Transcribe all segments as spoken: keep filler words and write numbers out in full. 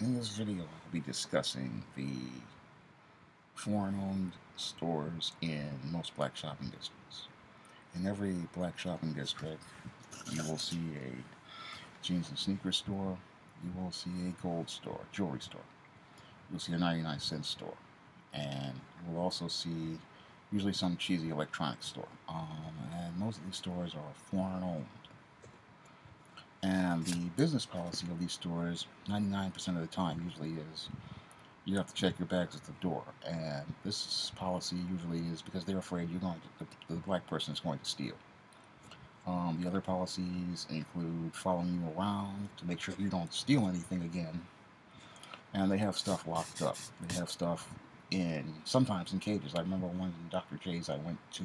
In this video, I'll be discussing the foreign-owned stores in most black shopping districts. In every black shopping district, you will see a jeans and sneaker store, you will see a gold store, jewelry store, you'll see a ninety-nine cent store, and you will also see usually some cheesy electronics store. Um, and most of these stores are foreign-owned. And the business policy of these stores, ninety-nine percent of the time, usually is you have to check your bags at the door. And this policy usually is because they're afraid you're going to, the, the black person is going to steal. Um, the other policies include following you around to make sure you don't steal anything again. And they have stuff locked up. They have stuff in, sometimes in cages. I remember one in Doctor J's I went to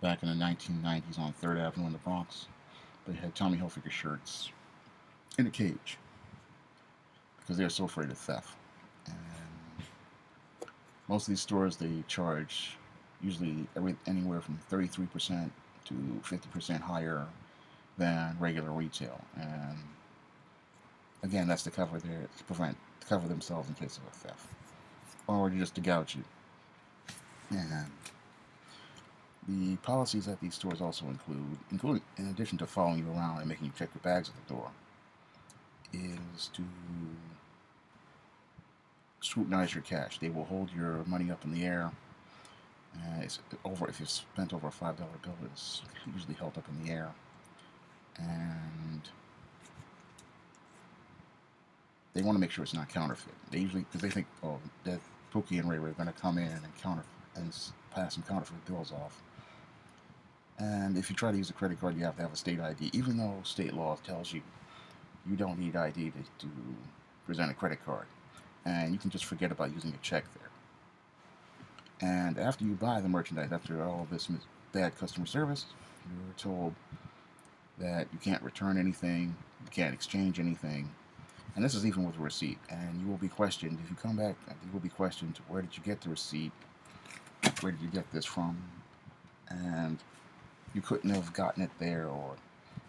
back in the nineteen nineties on third Avenue in the Bronx. They had Tommy Hilfiger shirts in a cage because they were so afraid of theft. And most of these stores, they charge usually every, anywhere from thirty-three percent to fifty percent higher than regular retail. And again, that's to cover their to prevent to cover themselves in case of a theft, or just to gouge you. And the policies at these stores also include, including, in addition to following you around and making you check your bags at the door, is to scrutinize your cash. They will hold your money up in the air. Uh, it's over if you've spent over a five dollar bill, it's usually held up in the air. And they want to make sure it's not counterfeit. They usually, because they think, oh, that Pookie and Ray Ray are going to come in and counterfeit and pass some counterfeit bills off. And if you try to use a credit card, you have to have a state I D, even though state law tells you you don't need I D to, to present a credit card. And you can just forget about using a check there. And after you buy the merchandise, after all this bad customer service, you're told that you can't return anything, you can't exchange anything, and this is even with a receipt. And you will be questioned, if you come back, you will be questioned, where did you get the receipt? Where did you get this from? And you couldn't have gotten it there, or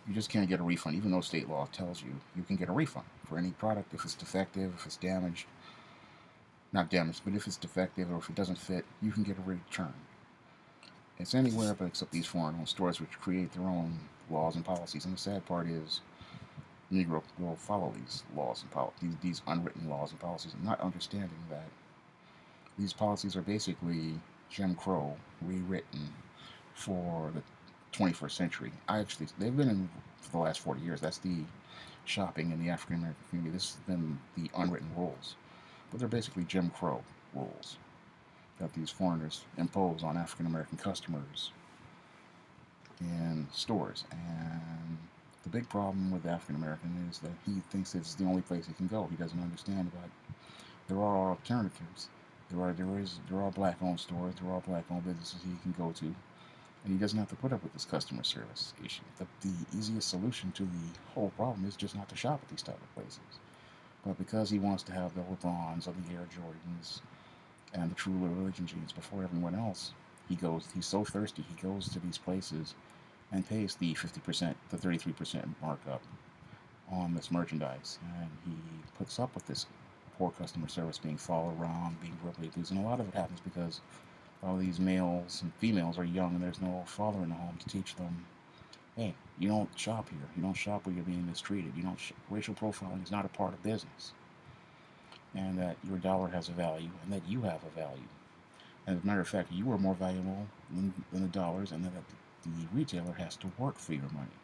you just can't get a refund, even though state law tells you you can get a refund for any product if it's defective, if it's damaged, not damaged, but if it's defective or if it doesn't fit, you can get a return. It's anywhere but except these foreign-owned stores, which create their own laws and policies. And the sad part is, Negro will follow these laws and policies, these unwritten laws and policies, and not understanding that these policies are basically Jim Crow rewritten for the twenty-first century. I actually, they've been in for the last forty years. That's the shopping in the African American community. This has been the unwritten rules, but they're basically Jim Crow rules that these foreigners impose on African American customers in stores. And the big problem with the African American is that he thinks it's the only place he can go. He doesn't understand about it. There are alternatives. There are, there is, there are black-owned stores, there are black-owned businesses he can go to, and he doesn't have to put up with this customer service issue. The, the easiest solution to the whole problem is just not to shop at these type of places. But because he wants to have the LeBrons or the Air Jordans and the True Religion jeans before everyone else, he goes, he's so thirsty, he goes to these places and pays the fifty percent, the thirty-three percent markup on this merchandise, and he puts up with this poor customer service, being followed around, being verbally abused. And a lot of it happens because all these males and females are young and there's no father in the home to teach them, hey, you don't shop here, you don't shop where you're being mistreated, you don't sh racial profiling is not a part of business, and that your dollar has a value and that you have a value. And as a matter of fact, you are more valuable than, than the dollars, and that the, the retailer has to work for your money.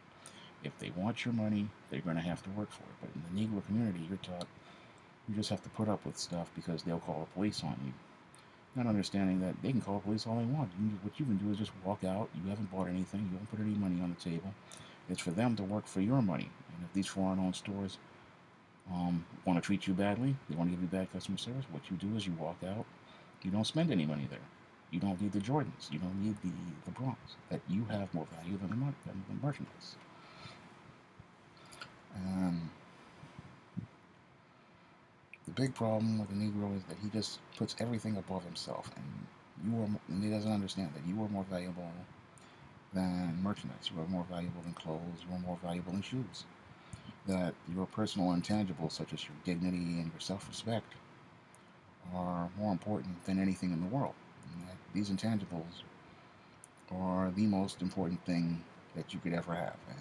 If they want your money, they're going to have to work for it. But in the Negro community, you're taught you just have to put up with stuff because they'll call the police on you. Not understanding that they can call the police all they want. You, what you can do is just walk out. You haven't bought anything. You haven't put any money on the table. It's for them to work for your money. And if these foreign-owned stores um, want to treat you badly, they want to give you bad customer service, what you do is you walk out. You don't spend any money there. You don't need the Jordans. You don't need the, the LeBrons. That you have more value than the, than the merchandise. Um... The big problem with the Negro is that he just puts everything above himself, and you are, and he doesn't understand that you are more valuable than merchandise, you are more valuable than clothes, you are more valuable than shoes. that your personal intangibles, such as your dignity and your self-respect, are more important than anything in the world. And that these intangibles are the most important thing that you could ever have. And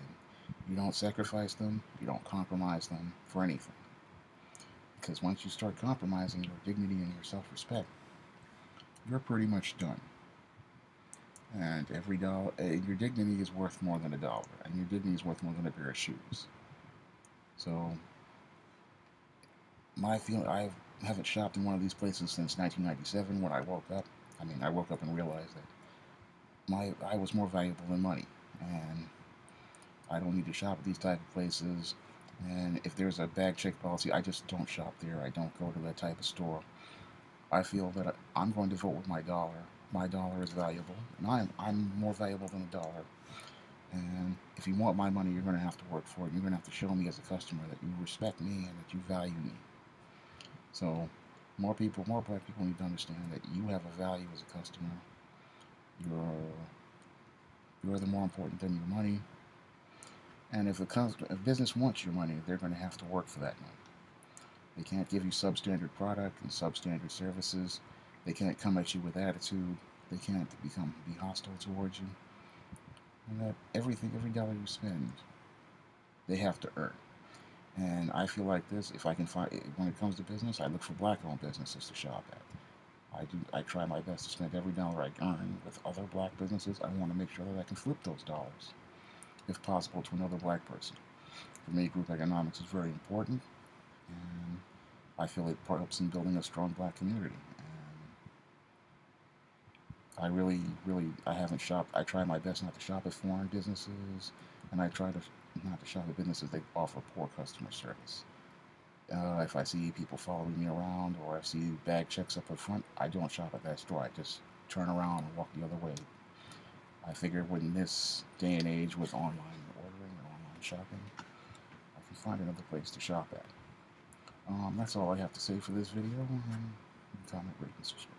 you don't sacrifice them, you don't compromise them for anything. Because once you start compromising your dignity and your self-respect, you're pretty much done. And every dollar, uh, your dignity is worth more than a dollar, and your dignity is worth more than a pair of shoes. So, my feeling, I haven't shopped in one of these places since nineteen ninety-seven when I woke up. I mean, I woke up and realized that my I was more valuable than money, and I don't need to shop at these type of places. And if there's a bag check policy, I just don't shop there. I don't go to that type of store. I feel that I'm going to vote with my dollar. My dollar is valuable, and I'm, I'm more valuable than a dollar. And if you want my money, you're going to have to work for it. You're going to have to show me as a customer that you respect me and that you value me. So more people, more black people need to understand that you have a value as a customer. You're, you're the more important than your money. And if a, if a business wants your money, they're going to have to work for that money. They can't give you substandard product and substandard services. They can't come at you with attitude. They can't become be hostile towards you. And that everything, every dollar you spend, they have to earn. And I feel like this. If I can find, when it comes to business, I look for black-owned businesses to shop at. I do. I try my best to spend every dollar I earn with other black businesses. I want to make sure that I can flip those dollars, if possible, to another black person. For me, group economics is very important, and I feel it helps in building a strong black community. I really, really, I haven't shopped. I try my best not to shop at foreign businesses, and I try to not to shop at businesses that offer poor customer service. Uh, if I see people following me around, or I see bag checks up at front, I don't shop at that store. I just turn around and walk the other way. I figure in this day and age with online ordering and online shopping, I can find another place to shop at. Um, that's all I have to say for this video. Comment, rate, and subscribe.